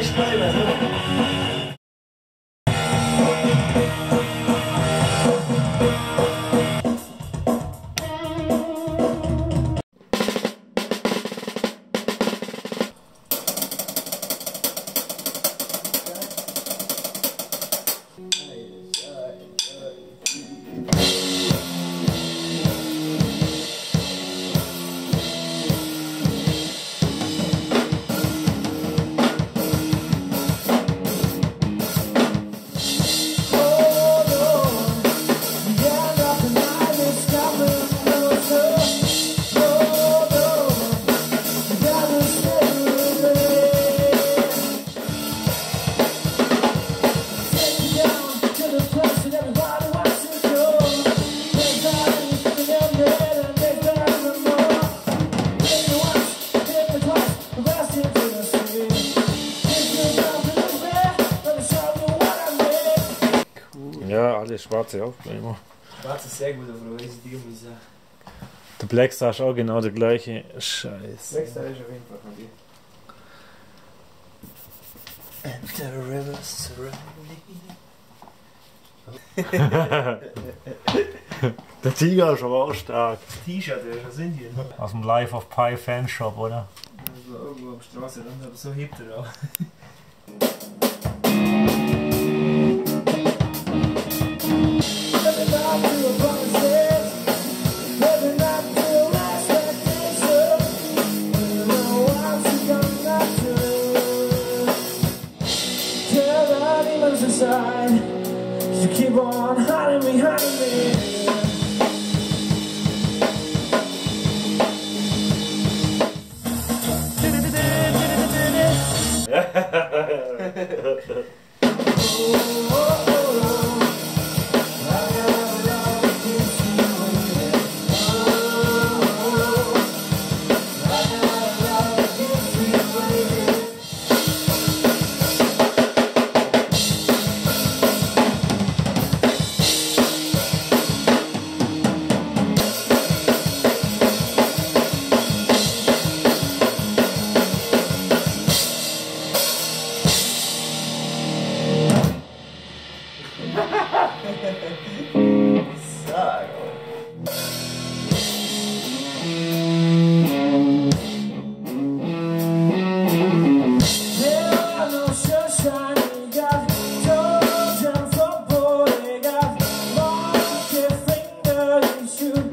nice baby. Schwarze Aufkleber immer. Schwarz ist sehr gut, aber weiß ich nicht, muss ich sagen. Der Blackstar ist auch genau der gleiche Scheiß. Blackstar ist auf jeden Fall von dir. And the rivers surround me. Der Tiger ist aber auch stark. Das T-Shirt, der ist aus Indien. Aus dem Life of Pi Fanshop, oder? Also irgendwo auf der Straße runter, aber so hebt er auch. You keep on hiding me Shoot.